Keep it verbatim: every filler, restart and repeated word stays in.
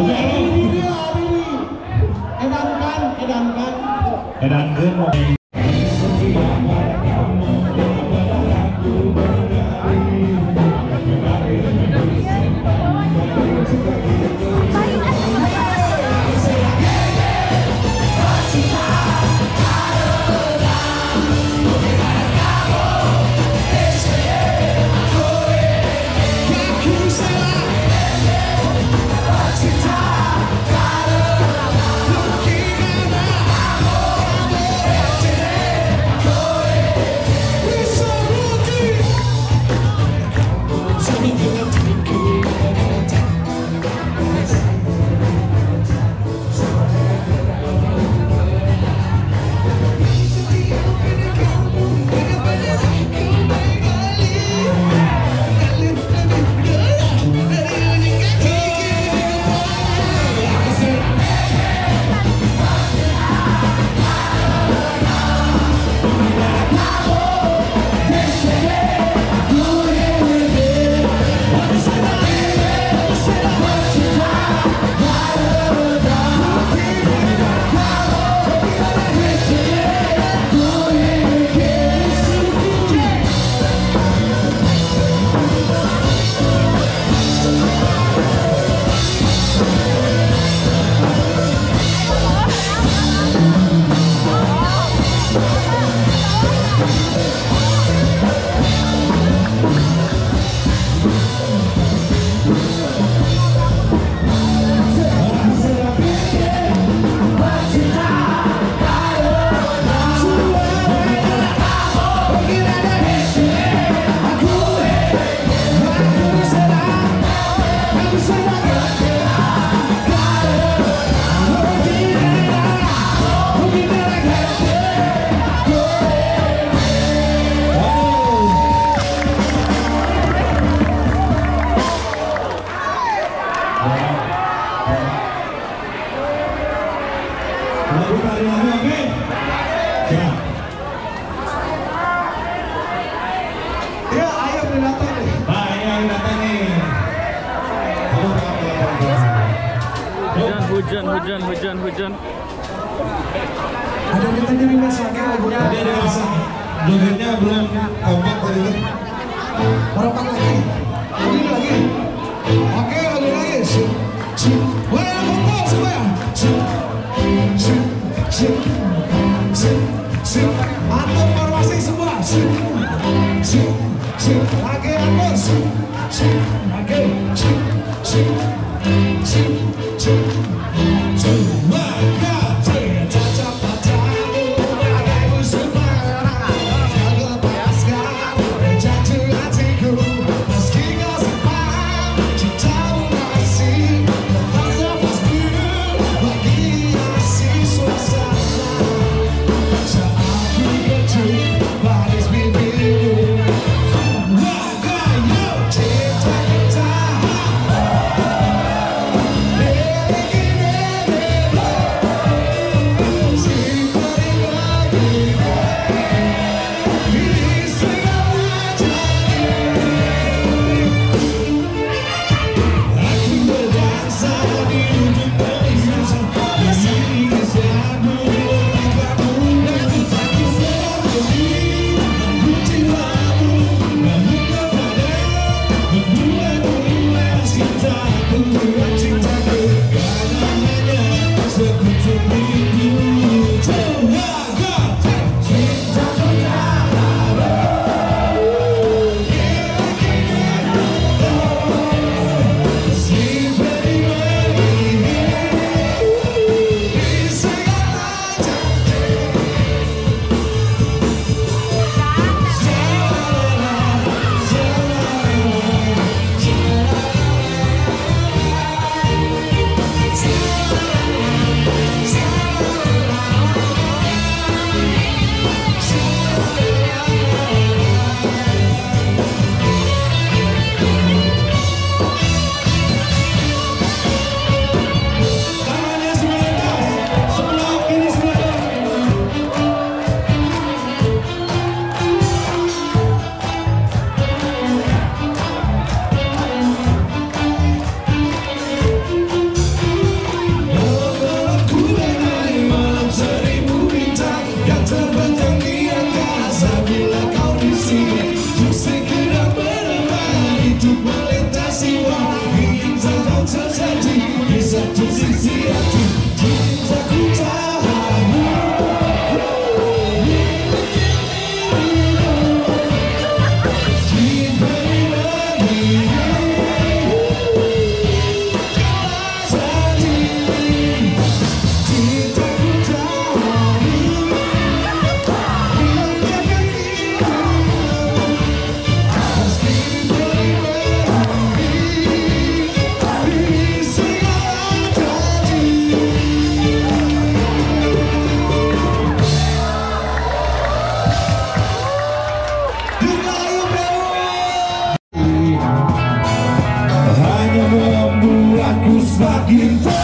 ini dia hari ini edankan edankan edankan hujan hujan hujan hujan ada kita jadi masaknya lagunya ada ada masak jogetnya belum kompak tadi itu meropak lagi lagi lagi oke lagi lagi sih sih boleh kompak semua sih sih sih sih sih atau formasi semua sih sih sih lagi atau sih sih lagi sih sih sih sih Hanya membuatku semakin